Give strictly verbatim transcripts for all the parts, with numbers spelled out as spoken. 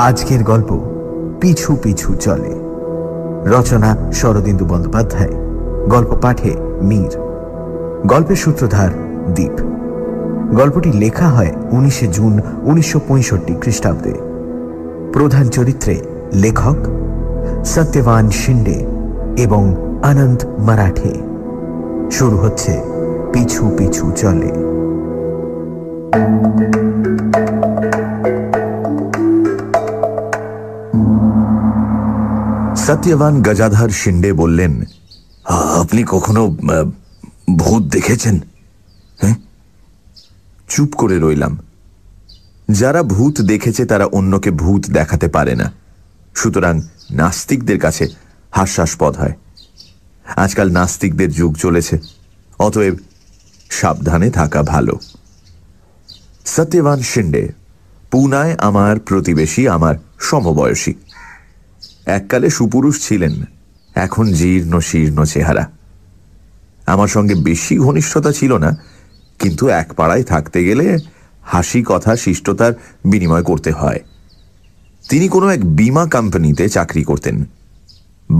आजकेर गल्प पीछू पीछू चले रचना शरदिन्दु बंदोपाध्याय, गल्प पाठे मीर, गल्पेर सूत्रधार दीप। गल्पटी लेखा हय उन्नीस जून उन्नीसशो पैंसठ ख्रीष्टाब्दे। प्रधान चरित्रे लेखक सत्यवान शिंदे एवं आनंद माराठे। शुरू होच्छे पीछू पीछू चले। सत्यवान गजाधर शिंदे बोलें, आपनी कखनो भूत देखेछेन? चुप करे रइलाम। जारा भूत देखेछे तारा अन्यके भूत देखाते पारे ना, सुतरां नास्तिकदेर काछे हास्यास्पद हय। आजकल नास्तिकदेर जुग चलेछे, अतएव साबधाने थाका भालो। सत्यवान शिंदे पुनाय आमार प्रतिबेशी, आमार समबयसी। एककाले सुपुरुष छिलेन, एखन जीर्ण शीर्ण चेहरा। आमार संगे बेशी घनिष्ठता छिलो ना, किन्तु एक पाड़ाय थाकते गेले हासि कथा शिष्टतार बिनिमय करते हय। तिनि कोनो एक बीमा कोम्पानिते चाकरी करतेन,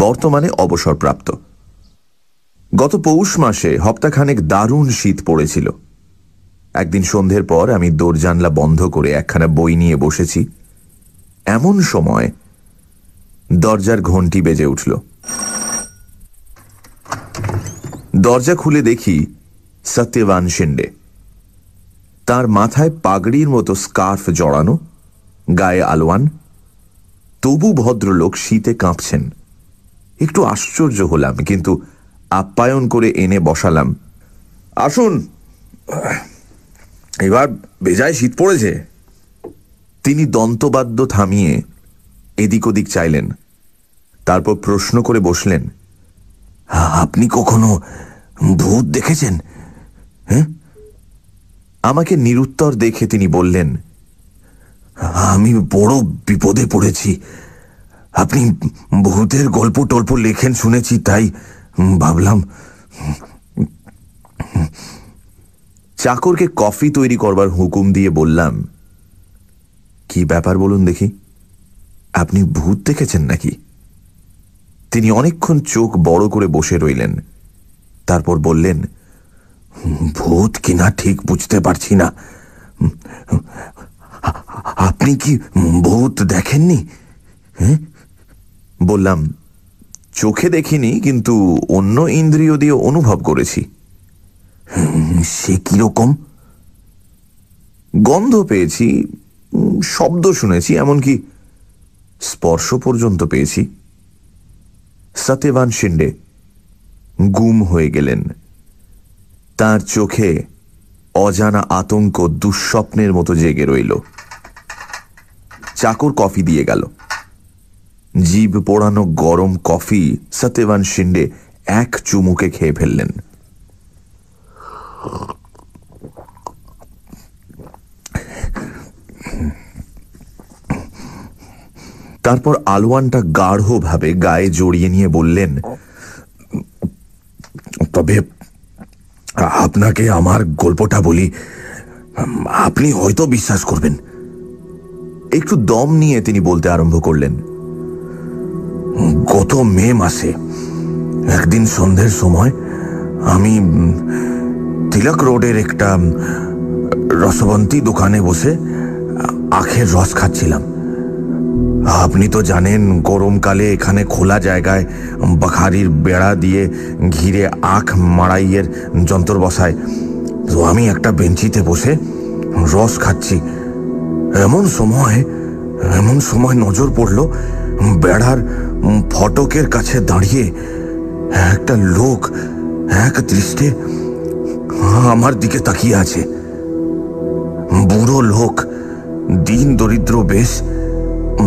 बर्तमाने अवसरप्राप्त। गत पौष मासे हप्ताखानेक दारुण शीत पड़ेछिलो। एकदिन सन्ध्येर पर आमि दरजानला बन्ध करे एकखाना बई निये बसेछि। एमन समय दरजार घंटी बेजे उठल। दरजा खुले देखी सत्यवान शिंदे। तार माथाय पागड़ीर मतो स्कार्फ जड़ानो, गाये आलोयान, तबु भद्रलोक शीते काँपछेन। एकटु आश्चर्य हलाम, किन्तु आप्यायन करे एने बसालाम। आसुन, एबार बेजाय शीत पड़ेछे। तिनि दन्तबाद्य थामिये एदिक ओदिक चाइलेन, तारपर प्रश्न करे बसलेन, आपनी कखनो भूत देखेछेन? आमाके निरुत्तर देखे तिनी बोललेन, आमी बड़ विपदे पड़ेछि। आपनी भूतेर गल्प टल्प लेखेन शुनेछि, ताई भाबलाम। चाकरके कफि तैरि करबार हुकुम दिये बोललाम, कि ब्यापार बोलुन देखि, आपनी भूत देखेछेन नाकि? तिनी अनेकक्षण चोख बड़ो करे बसे रइलेन, तारपर बोललेन, भूत किना ठीक बुझते पारछि ना। आपनी कि भूत देखेननि? बोललाम, चोखे देखिनि, किन्तु अन्य इंद्रिय दिये अनुभव करेछि। से कि रकम? गन्ध पेयेछि, शब्द शुनेछि, एमनकि स्पर्श पर्यन्त पेयेछि। सत्यवान शिंदे गुम हो गेलेन। तार चोखे अजाना आतंक दुस्वप्नेर मतो जेगे रइल। चाकर कफि दिये गेल। जीभ पोड़ानो गरम कफि सत्यवान शिंदे एक चुमुके खेये फेललेन। तारपर आलोयानटा गाढ़ो भावे गाये जड़िये निये बोललेन, तबे आपनाके आमार गल्पटा बोली, आपनी होयतो विश्वास करबेन। एकटु दम निये तिनी बोलते आरम्भ करलेन, गत मे मासे एकदिन सन्ध्येर समय आमी तिलक रोडेर एकटा रसवंती दोकाने बसे आखेर रस खाच्छिलाम। आपनी तो जानें गरमकाले एखाने खोला जायगाय बाखारिर बेड़ा दिए घिरे आख माराइयेर जंतर बसाय। तो आमी एकटा बेंचिते बसे रस खाच्छि, एमन समय एमन समय नजर पड़लो बेड़ार फटकेर काछे दाड़िये एकटा लोक एक दृष्टे आमार दिके ताकिये आछे। बुड़ो लोक, दीन दरिद्र बेश,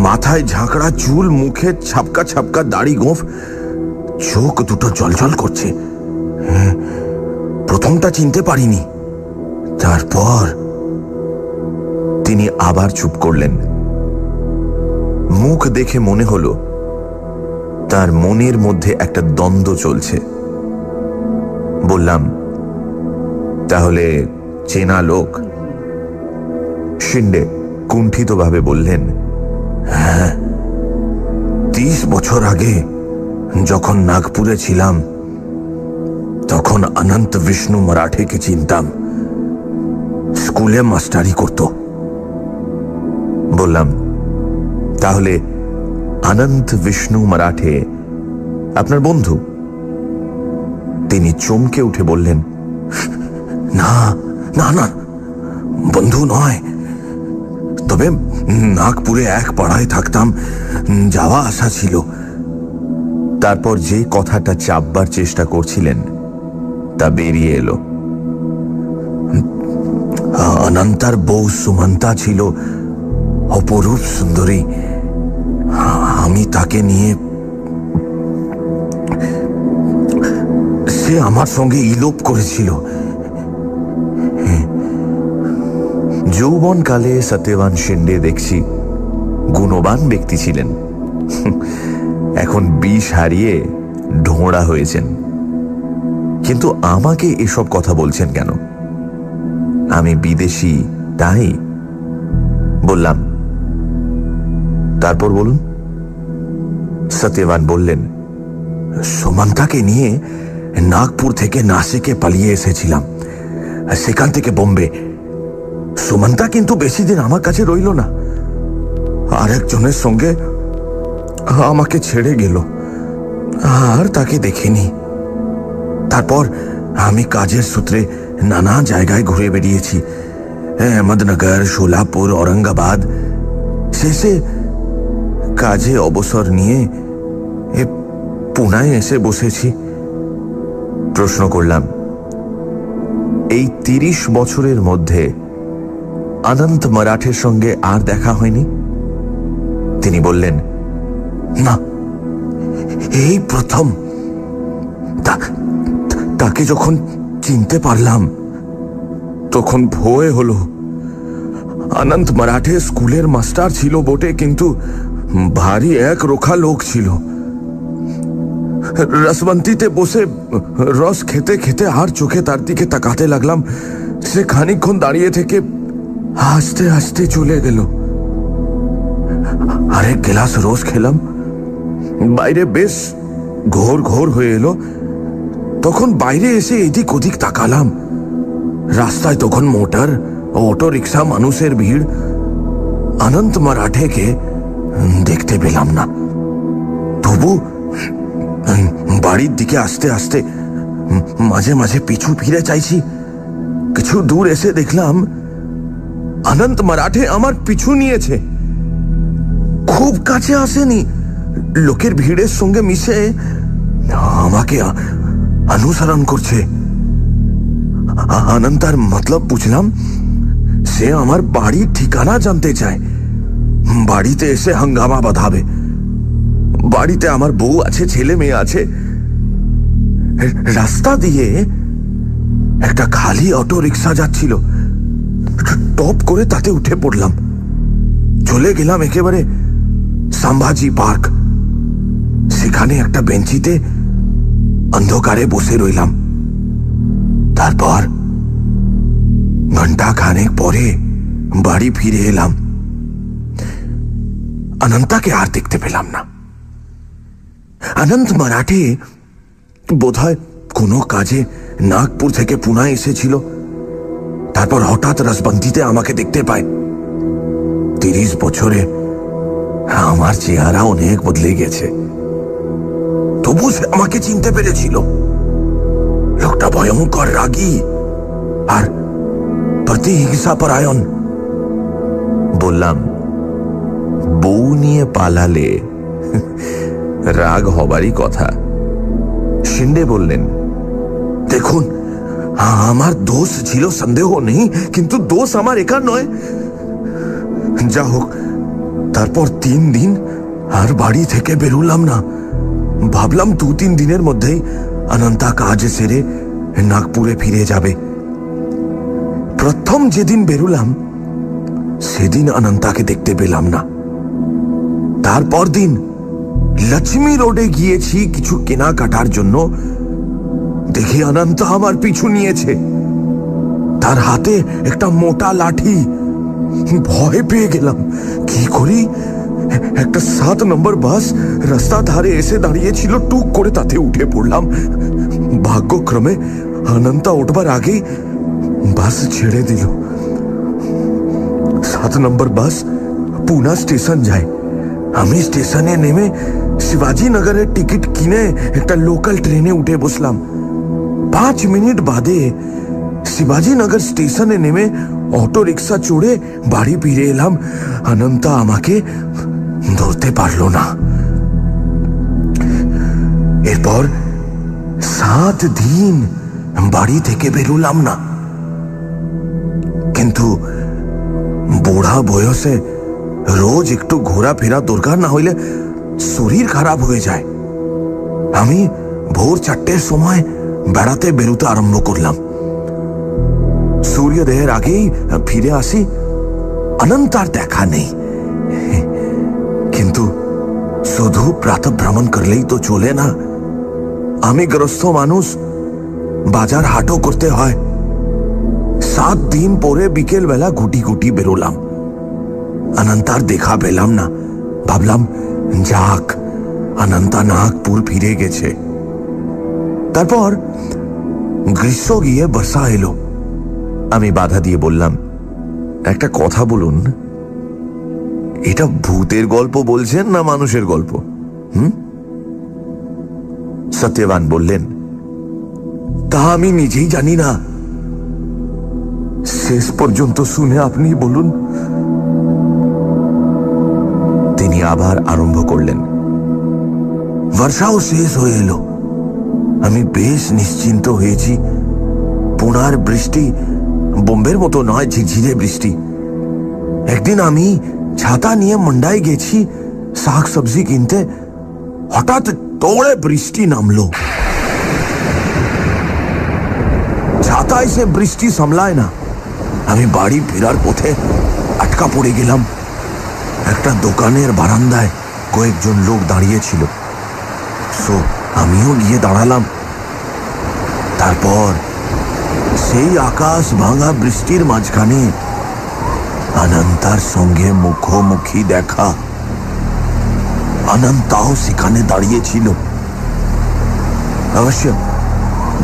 माथाय झाकड़ा चूल, मुखे छापका छापका दाड़ी गोफ, चोख दुटो जलजल करछे। प्रथमटा चिनते पारिनि। तारपर तिनि आबार चुप करलेन। मुख देखे मने हलो तार मनेर मध्य एकटा द्वंद्व चलछे। बोललाम, ताहले चेना लोक? शिंदे কুণ্ঠিত ভাবে বললেন, হ্যাঁ, তিরিশ বছর আগে যখন নাগপুরে ছিলাম তখন অনন্ত বিষ্ণু মারাঠেকে চিনতাম, স্কুলে মাস্টারি করত। বললাম, তাহলে অনন্ত বিষ্ণু মারাঠে আপনার বন্ধু? তিনি চমকে উঠে বললেন, না না না, বন্ধু নয়, তবে নাগপুরে এক পাড়ায় থাকতাম, যাওয়া আসা ছিল। তারপর যে কথাটা চাপবার চেষ্টা করছিলেন তা বেরিয়ে এলো। অনন্তার বউ সুমন্তা ছিল অপরূপ সুন্দরী, আমি তাকে নিয়ে, সে আমার সঙ্গে ইলোপ করেছিল। যৌবনকালে সত্যবান শিন্ডে দেখছি গুণবান ব্যক্তি ছিলেন, এখন বিষ হারিয়ে ঢোঁড়া হয়েছেন, কিন্তু আমাকে এসব কথা বলছেন কেন? আমি বিদেশি, তাই বললাম। তারপর বলুন। সত্যবান বললেন, সুমন্তাকে নিয়ে নাগপুর থেকে নাসিকে পালিয়ে এসেছিলাম, সেখান থেকে বোম্বে। সুমন্তা কিন্তু বেশি দিন আমার কাছে রইল না, আরেকজনের সঙ্গে আমাকে ছেড়ে গেল, আর তাকে দেখিনি। তারপর আমি কাজের সূত্রে নানা জায়গায় ঘুরে বেরিয়েছি, আহমদনগর, শোলাপুর, ঔরঙ্গাবাদ। শেষে কাজে অবসর নিয়ে পুনায় এসে বসেছি। প্রশ্ন করলাম, এই তিরিশ বছরের মধ্যে অনন্ত মারাঠের সঙ্গে আর দেখা হয়নি? তিনি বললেন, না, এই প্রথম। তাকে যখন চিনতে পারলাম তখন ভয় হলো। অনন্ত মারাঠে স্কুলের মাস্টার ছিল বটে, কিন্তু ভারী এক রোখা লোক ছিল। রসবন্তীতে বসে রস খেতে খেতে আর চোখে তার দিকে তাকাতে লাগলাম। সে খানিকক্ষণ দাঁড়িয়ে থেকে হাসতে হাসতে চলে গেল। আরেক গ্লাস রস খেলাম, বাইরে বেশ ঘোর ঘোর হয়ে এলো। তখন বাইরে এসে এদিক ওদিক তাকালাম, রাস্তায় তখন মোটর, অটো রিক্সা, মানুষের ভিড়, অনন্ত মারাঠেকে দেখতে পেলাম না। তবু বাড়ির দিকে আস্তে আস্তে মাঝে মাঝে পিছু ফিরে চাইছি। কিছু দূর এসে দেখলাম অনন্ত মারাঠে আমার পিছু নিয়েছে। খুব কাছে আসেনি, লোকের ভিড়ের সঙ্গে মিশে আমাকে অনুসরণ করছে। অনন্তার মতলব বুঝলাম, সে আমার বাড়ির ঠিকানা জানতে চায়, বাড়িতে এসে হাঙ্গামা বাঁধাবে। বাড়িতে আমার বউ আছে, ছেলে মেয়ে আছে। রাস্তা দিয়ে একটা খালি অটো রিক্সা যাচ্ছিল, টপ করে তাতে উঠে পড়লাম। চলে গেলাম একেবারে সম্ভাজি পার্ক। সেখানে একটা বেঞ্চিতে অন্ধকারে বসে রইলাম। তারপর ঘন্টা খানেক পরে বাড়ি ফিরে এলাম, অনন্তকে আর দেখতে পেলাম না। অনন্ত মারাঠে বোধহয় কোনো কাজে নাগপুর থেকে পুনায় এসেছিল, তারপর হঠাৎ রাজবন্দিতে আমাকে দেখতে পায়। তিরিশ বছরে আমার চেহারা অনেক বদলে গেছে, তবু সে আমাকে চিনতে পেরেছিল। লোকটা ভয়ঙ্কর রাগী আর প্রতিহিংসা পরায়ণ। বললাম, বউ নিয়ে পালালে রাগ হবারই কথা। শিন্ডে বললেন, দেখুন, আমার দোষ ছিল, সন্দেহ নেই, কিন্তু দোষ আমার একার নয়। যা হোক, তারপর তিন দিন আর বাড়ি থেকে বেরোলাম না। ভাবলাম দু তিন দিনের মধ্যেই অনন্তা কাজ সেরে নাগপুরে ফিরে যাবে। প্রথম যেদিন বেরোলাম সেদিন অনন্তাকে দেখতে পেলাম না। তারপর দিন লক্ষ্মী রোডে গিয়েছি কিছু কেনাকাটার জন্য, দেখি অনন্তা আমার পিছু নিয়েছে। তার হাতে একটা মোটা লাঠি, ভয় পেয়ে গেলাম। কি করি? একটা সাত নম্বর বাস রাস্তা ধারে এসে দাঁড়িয়েছিল, টুক করে তাতে উঠে পড়লাম। ভাগ্যক্রমে আনন্দা উঠবার আগেই বাস ছেড়ে দিল। সাত নম্বর বাস পুনা স্টেশন যায়। আমি স্টেশনে নেমে শিবাজি নগরের টিকিট কিনে একটা লোকাল ট্রেনে উঠে বসলাম। পাঁচ মিনিট বাদে শিবাজি নগর স্টেশনে নেমে অটো রিক্সা চড়ে বাড়ি ফিরে এলাম। অনন্তা আমাকে ধরতে পারলো না। এরপর সাত দিন বাড়ি থেকে বেরোলাম না। কিন্তু বুড়া বয়সে রোজ একটু ঘোরাফেরা দরকার, না হইলে শরীর খারাপ হয়ে যায়। আমি ভোর চারটের সময় বেড়াতে বেরোতে আরম্ভ করলাম। सूर्योदय आगे फिर आसी अनंतार देखा नहीं, किंतु शुधु प्रातः भ्रमण करले तो चले ना। आमी ग्रस्त मानुष, बाजार हाटो करते हैं। सात दिन परे बिकेल बेला गुटी गुटी बेरोलाम, अनंतार देखा पेलाम ना। भाबलाम जाक अनंता नागपुर फिरे गेछे। तारपर ग्रीष्म गिये बर्षा एलो। আমি বাধা দিয়ে বললাম, একটা কথা বলুন, এটা ভূতের গল্প বলছেন না মানুষের গল্প? হুম? সত্যবান বললেন, তা আমি নিজেই জানি না, শেষ পর্যন্ত শুনে আপনি বলুন। তিনি আবার আরম্ভ করলেন, বর্ষাও শেষ হয়ে এলো। আমি বেশ নিশ্চিন্ত হয়েছি। পুনার বৃষ্টি বোম্বের মতো নয়, ঝিঝিরে বৃষ্টি। একদিন আমি ছাতা নিয়ে মন্ডায় গেছি শাক সবজি কিনতে, হঠাৎ তোড়ে বৃষ্টি নামলো। ছাতায় সে বৃষ্টি সামলায় না। আমি বাড়ি ফেরার পথে আটকা পড়ে গেলাম। একটা দোকানের বারান্দায় কয়েকজন লোক দাঁড়িয়েছিল, সো আমিও গিয়ে দাঁড়ালাম। তারপর সেই আকাশ ভাঙা বৃষ্টির মাঝখানে অনন্তার সঙ্গে মুখোমুখি দেখা। অনন্তাও সেখানে দাঁড়িয়েছিল। অবশ্য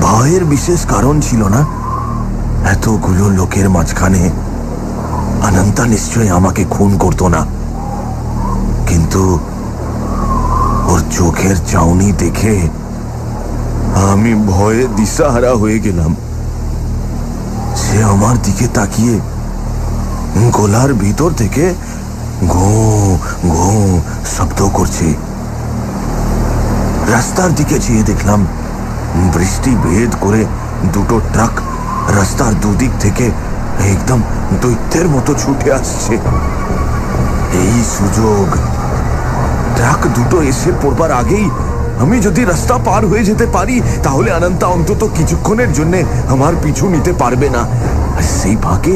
ভয়ের বিশেষ কারণ ছিল না। এতগুলো লোকের মাঝখানে অনন্তা নিশ্চয়ই আমাকে খুন করতো না, কিন্তু ওর চোখের চাউনি দেখে আমি ভয়ে দিশাহারা হয়ে গেলাম। সে আমার দিকে তাকিয়ে গোলার ভিতর থেকে ঘো ঘো শব্দ করছে। রাস্তার দিকে চেয়ে দেখলাম বৃষ্টি ভেদ করে দুটো ট্রাক রাস্তার দুদিক থেকে একদম দৈত্যের মতো ছুটে আসছে। এই সুযোগ, ট্রাক দুটো এসে পড়বার আগেই আমি যদি রাস্তা পার হয়ে যেতে পারি, তাহলে অনন্তা অন্তত কিছুক্ষণের জন্য আমার পিছু নিতে পারবে না। সেই ফাঁকে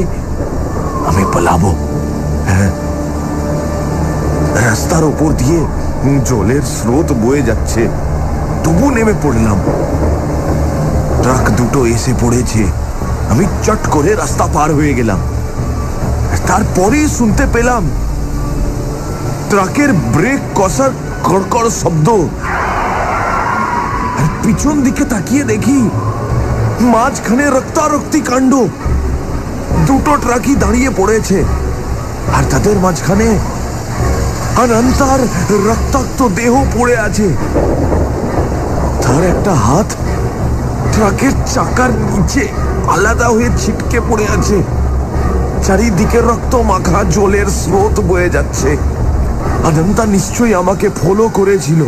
আমি পালাবো। হ্যাঁ, রাস্তার উপর দিয়ে জলের স্রোত বয়ে যাচ্ছে, তবু নেমে পড়লাম। ট্রাক দুটো এসে পড়েছে। আমি চট করে রাস্তা পার হয়ে গেলাম। তারপরেই শুনতে পেলাম ট্রাকের ব্রেক কষার কড়কড় শব্দ। পিছন দিকে তাকিয়ে দেখি মাঝখানে রক্তারক্তি কাণ্ড। দুটো ট্রাকই দাঁড়িয়ে পড়েছে, আর তাদের মাঝখানে অনন্তার রক্তাক্ত দেহ পড়ে আছে। তার একটা হাত ট্রাকের চাকার নিচে আলাদা হয়ে ছিটকে পড়ে আছে। চারিদিকে রক্ত মাখা জলের স্রোত বয়ে যাচ্ছে। অনন্তা নিশ্চয়ই আমাকে ফলো করেছিল।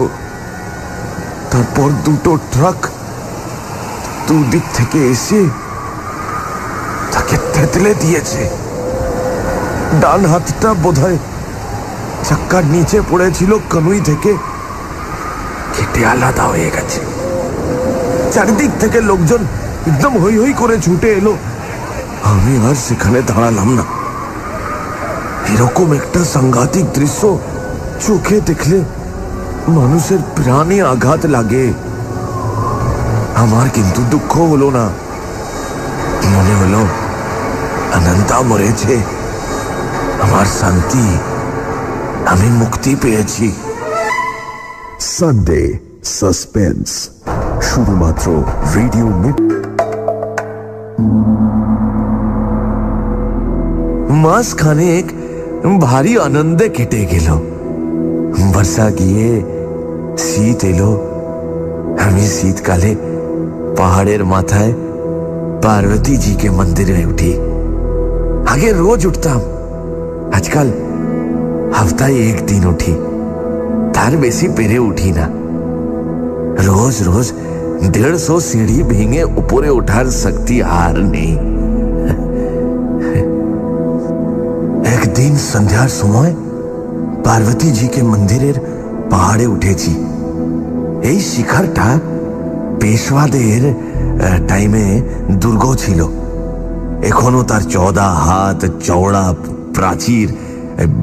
তারপর দুটো ট্রাক দুদিক থেকে এসে তাকে থেতলে দিয়েছে। ডান হাতটা বোধহয় চাকার নিচে পড়েছিল, কনুই থেকে কেটে আলাদা হয়ে গেছে। চারিদিক থেকে লোকজন একদম হই হই করে ছুটে এলো। আমি আর সেখানে দাঁড়ালাম না। এরকম একটা সাংঘাতিক দৃশ্য চোখে দেখলে মানুষের প্রাণে আঘাত লাগে। আমার কিন্তু দুঃখ হলো না। মনে হলো অনন্তা মরেছে, हमार शांति हमें मुक्ति पे जी। संडे सस्पेंस शुधुमात्र रेडियो में। मास खाने एक भारी आनंदे केटे गेलो। वर्षा गिये शीत एलो। हमें शीतकाले पहाड़ेर माथाय पार्वती जी के मंदिर में उठी। आगे रोज उठताम, आजकल हफ्ता एक दिन उठी, तार बेसी पेरे उठी ना। रोज रोज डेढ़ सौ सीढ़ी भींगे ऊपरे उठार सकती हार नहीं। एक दिन संध्यार समय पार्वती जी के मंदिरेर पहाड़े उठेची। ए शिखर टा पेशवादेर टाइमे दुर्ग छिलो। एखोनो तार चौदह हाथ चौड़ा प्राचीर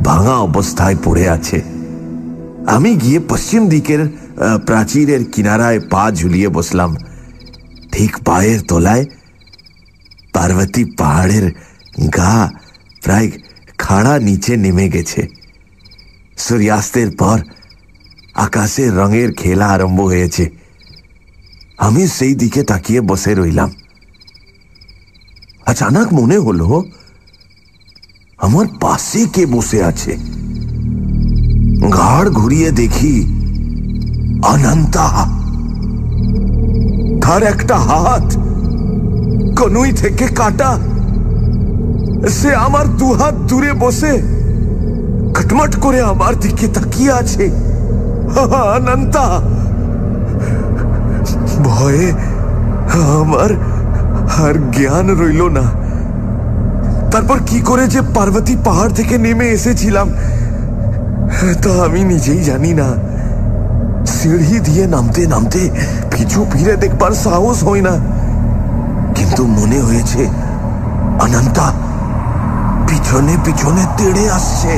भांगा अवस्थाय पड़े आछे। आमी गिये पश्चिम दिकेर प्राचीरेर किनाराय पा झुलिए बसलाम। ठीक पायेर तलाय पार्वती पहाड़ेर गा प्राय खाड़ा नीचे नेमे गेछे। सूर्यास्तेर पर आकाशे रंगेर खेला आरम्भ होयेछे। आमी सेई दिके ताकिये बसे रइलाम। अचानक मने हलो आमार पाशे के बसे आछे। घाड़ घुरिए देखी अनंता। तार एकटा हाथ कनुई थेके काटा से आमार दु हाथ दूरे बसे खटमट करे आमार दिके ताकिये आछे। अनंता भये आमार हार ज्ञान रइलो ना। तारपर की करे जे पार्वती पहाड़ थेके नेमे एसेछिलाम ता आमी निजेई जानी ना। सीढ़ी दिए नामते नामते पिछु फिरे देखबार साहस हय ना, किन्तु मने हयेछे अनंता पिछने पिछने तेड़े आसछे।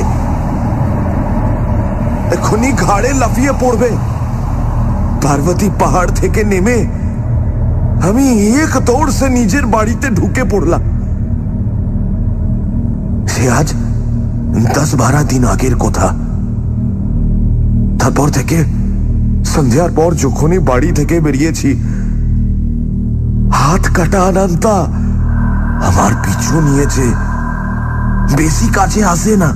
एखोनी घाड़े लाफिये पड़बे। पार्वती पहाड़ थेके नेमे आमी एक दौड़ से निजेर बाड़ीते ढुके पड़लाम। से आज दस बारह दिन आगेर कथा। तारपर थेके सन्ध्यार पर जखोनी बाड़ी थेके बेरिएछि हाथ काटा अनंता आमार पिछु नियेछे। बेशी काछे आसे ना,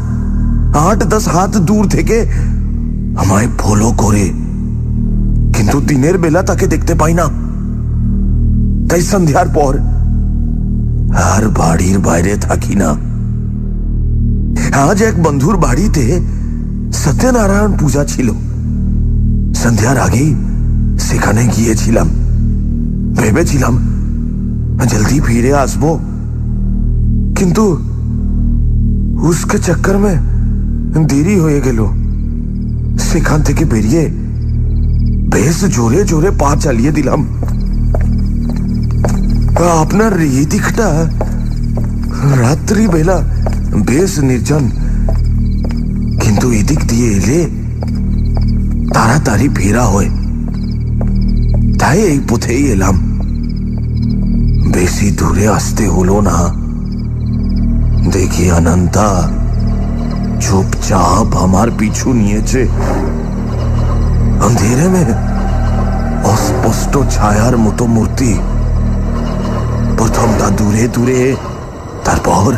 आठ दस हाथ दूर थेके आमाय फलो करे, किन्तु दिनेर बेला ताके देखते पाई ना। ताई सन्ध्यार पर हर बाड़ीर बाहरे थाकी ना। आज एक बंधुर बाड़ीते सत्यनारायण पूजा छिलो। सन्ध्यार आगे सेखाने गियेछिलाम। भेबेछिलाम जल्दी फिरे आसबो, किन्तु उसके चक्कर में देरी होये गेलो। सेखान थेके बेरिये बेश जोरे जोरे पा चालिये दिलाम। আপনার এই দিকটা রাত্রিবেলা বেশ নির্জন, কিন্তু এদিক দিয়ে এলে তাড়াতাড়ি ফেরা হয়, তাই এই পথেই এলাম। বেশি দূরে আসতে হলো না। দেখি অনন্তা চুপচাপ আমার পিছু নিয়েছে। অন্ধেরে মে অস্পষ্ট ছায়ার মতো মূর্তি। प्रथम ता दूरे दूरे, तारपर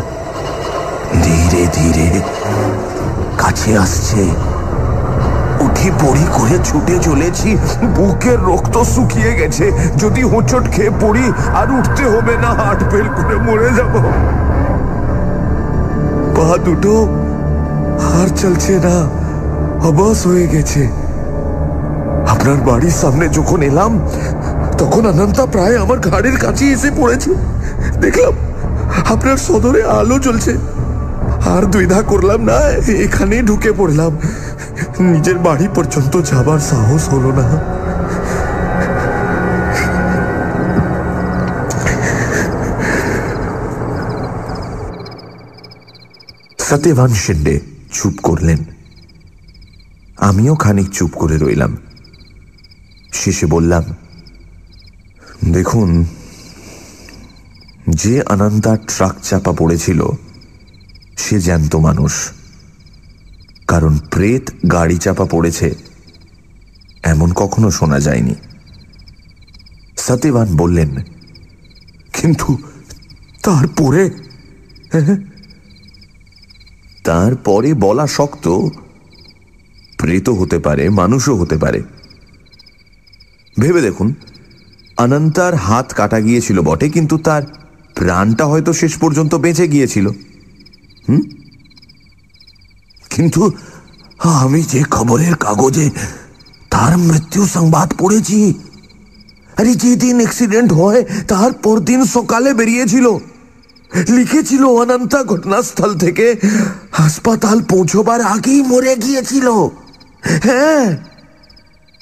धीरे धीरे काछे आसछे। उठी पड़ी करे छुटे चलेछि। बुकेर रक्त शुकिये गेछे। जोदि होंचट खेये पड़ी आर उठते होबे ना, हार्ट फेल करे मरे जाबो। पा दुटो आर चलछे ना, अबस होये गेछे। आपनार बाड़ीर सामने जखन एलाम তখন অনন্তা প্রায় আমার ঘাড়ের কাছে এসে পড়েছে। দেখলাম আপনার সদরে আলো জ্বলছে। আর দ্বিধা করলাম না, এখানেই ঢুকে পড়লাম। নিজের বাড়ি পর্যন্ত যাবার সাহস হলো না। সত্যবান শিন্ডে চুপ করলেন। আমিও খানিক চুপ করে রইলাম। শেষে বললাম, দেখুন যে অনন্তা ট্রাক চাপা পড়েছিল से जानतो मानुष कारण प्रेत गाड़ी चापा पड़े एमन कखनो शोना जायनी। सत्यवान बोलेन किन्तु तारपोरे तारपोरे बोला शक्त प्रेत होते पारे मानुषो होते पारे। भेबे देखुन अनंतार हाथ काटा गियेछिलो बटे किन्तु तार प्राणटा होयतो शेष पर्यन्त बेंचे गियेछिलो। হুম কিন্তু আমি যে খবরের কাগজে তার মৃত্যু সংবাদ পড়েছি আরে যেদিন অ্যাক্সিডেন্ট হয় তার পরদিন সকালে বেরিয়েছিল লিখেছিল অনন্ত ঘটনাস্থল থেকে হাসপাতাল পৌঁছবার আগেই মরে গিয়েছিল। হ্যাঁ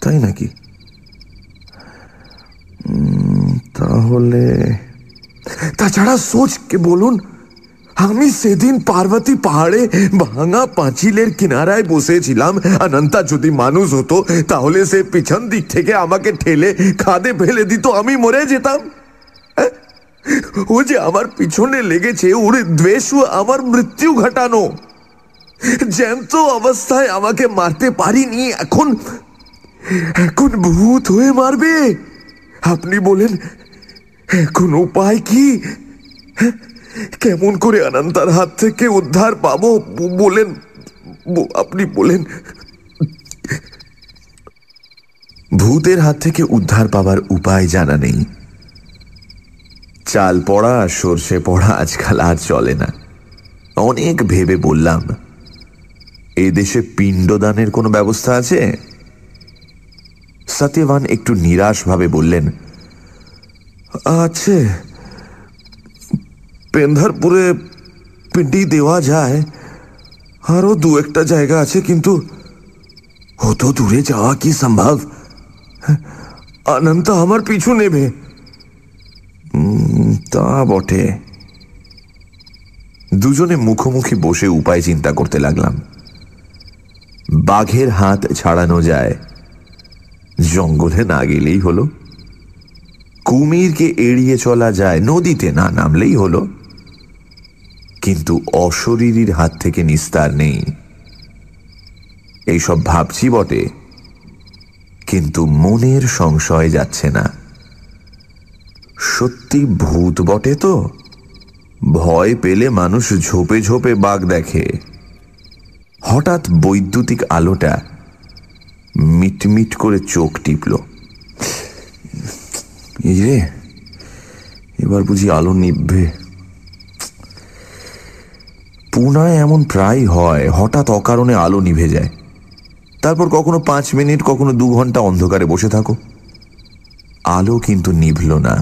তাই নাকি? তাহলে তাছাড়া সোচ কে বলুন আমি সেদিন পার্বতী পাহাড়ে ভাঙা পাঁচিলের কিনারায় বসেছিলাম। অনন্তা যদি মানুষ হতো তাহলে সে পিছন দিক থেকে আমাকে ঠেলে খাদে ফেলে দিত, আমি মরে যেতাম। ও যে আমার পিছনে লেগেছে ওর দ্বেষ আমার মৃত্যু ঘটানো। জ্যান্ত অবস্থায় আমাকে মারতে পারিনি, এখন এখন ভূত হয়ে মারবে। আপনি বলেন এখন উপায় কি? কেমন করে অনন্তার হাত থেকে উদ্ধার পাবো বলেন, আপনি বলেন। ভূতের হাত থেকে উদ্ধার পাবার উপায় জানা নেই। চাল পড়া সর্ষে পড়া আজকাল আর চলে না। অনেক ভেবে বললাম এই দেশে পিণ্ডদানের কোনো ব্যবস্থা আছে? সত্যবান একটু নিরাশ ভাবে বললেন আছে, পেন্ধারপুরে পিণ্ডি দেওয়া যায়, আরও দু একটা জায়গা আছে, কিন্তু অত দূরে যাওয়া কি সম্ভব? অনন্ত আমার পিছু নেবে। তা বটে। দুজনে মুখোমুখি বসে উপায় চিন্তা করতে লাগলাম। বাঘের হাত ছাড়ানো যায়, জঙ্গলে না গেলেই হলো। কুমিরকে এড়িয়ে চলা যায়, নদীতে না নামলেই হলো। কিন্তু অশরীরীর হাত থেকে নিস্তার নেই। এইসব ভাবছি বটে, কিন্তু মনের সংশয় যাচ্ছে না। সত্যি ভূত বটে তো? ভয় পেলে মানুষ ঝোপে ঝোপে বাঘ দেখে। হঠাৎ বৈদ্যুতিক আলোটা মিটমিট করে চোখ টিপল। এই রে, এবার বুঝি আলো নিভবে। পুনায় এমন প্রায় হয়, হঠাৎ অকারণে আলো নিভে যায়, তারপর কখনো পাঁচ মিনিট কখনো দু ঘন্টা অন্ধকারে বসে থাকো, আলো কিন্তু নিভল না।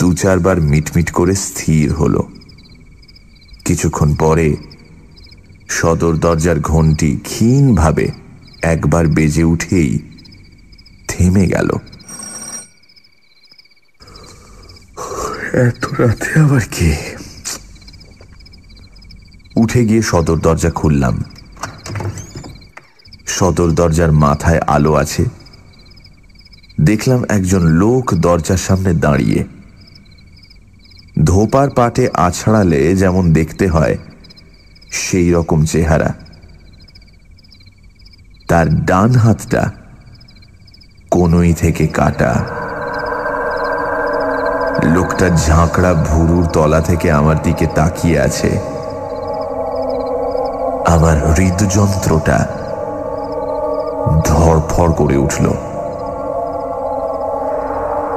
দু চারবার মিটমিট করে স্থির হলো। কিছুক্ষণ পরে সদর দরজার ঘন্টি ক্ষীণভাবে একবার বেজে উঠেই থেমে গেল। এত রাতে আবার কি? উঠে গিয়ে সদর দরজা খুললাম। সদর দরজার মাথায় আলো আছে। দেখলাম একজন লোক দরজার সামনে দাঁড়িয়ে। ধোপার পাটে আছড়ালে যেমন দেখতে হয় সেই রকম চেহারা। তার ডান হাতটা কনুই থেকে কাটা। লোকটা ঝাঁকড়া ভুরুর তলা থেকে আমার দিকে তাকিয়ে আছে। আমার হৃদযন্ত্রটা ধড়ফড় করে উঠল।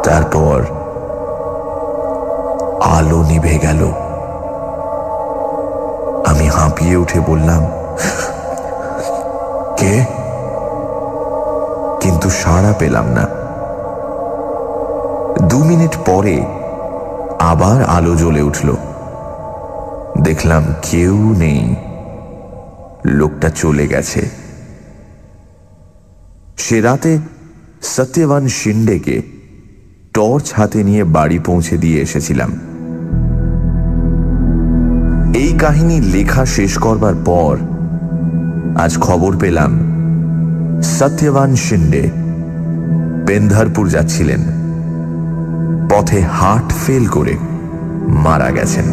তারপর আলো নিভে গেল। আমি হাঁপিয়ে উঠে বললাম কে? কিন্তু সাড়া পেলাম না। দু মিনিট পরে আবার আলো জ্বলে উঠল। দেখলাম কেউ নেই, লোকটা চলে গেছে। সে রাতে সত্যবান শিন্ডেকে টর্চ হাতে নিয়ে বাড়ি পৌঁছে দিয়ে এসেছিলাম। এই কাহিনী লেখা শেষ করবার পর আজ খবর পেলাম সত্যবান শিন্ডে পেন্ধারপুর যাচ্ছিলেন, পথে হার্ট ফেল করে মারা গেছেন।